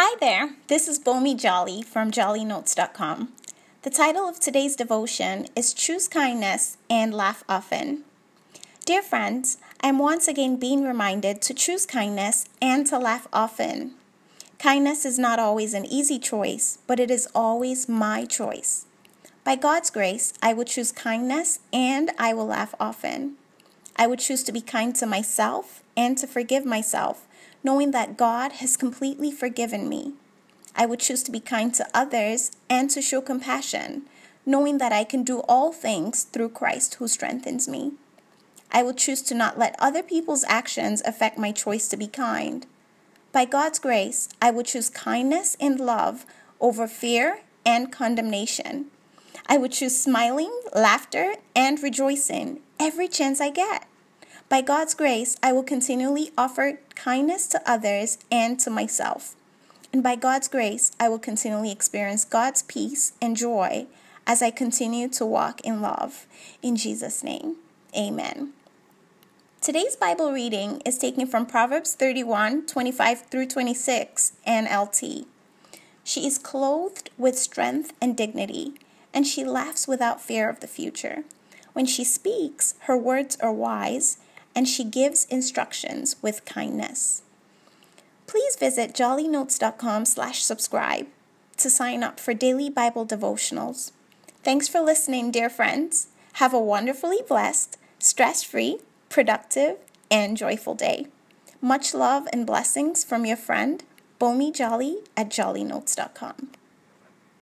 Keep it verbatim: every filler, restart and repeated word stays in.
Hi there, this is Bomi Jolly from Jolly Notes dot com. The title of today's devotion is Choose Kindness and Laugh Often. Dear friends, I'm once again being reminded to choose kindness and to laugh often. Kindness is not always an easy choice, but it is always my choice. By God's grace, I will choose kindness and I will laugh often. I will choose to be kind to myself and to forgive myself, knowing that God has completely forgiven me. I will choose to be kind to others and to show compassion, knowing that I can do all things through Christ who strengthens me. I will choose to not let other people's actions affect my choice to be kind. By God's grace, I will choose kindness and love over fear and condemnation. I will choose smiling, laughter, and rejoicing every chance I get. By God's grace, I will continually offer kindness to others and to myself. And by God's grace, I will continually experience God's peace and joy as I continue to walk in love. In Jesus' name, amen. Today's Bible reading is taken from Proverbs thirty-one, twenty-five through twenty-six, N L T. She is clothed with strength and dignity, and she laughs without fear of the future. When she speaks, her words are wise, and she gives instructions with kindness. Please visit jolly notes dot com slash subscribe to sign up for daily Bible devotionals. Thanks for listening, dear friends. Have a wonderfully blessed, stress-free, productive, and joyful day. Much love and blessings from your friend, Bomi Jolly at jolly notes dot com.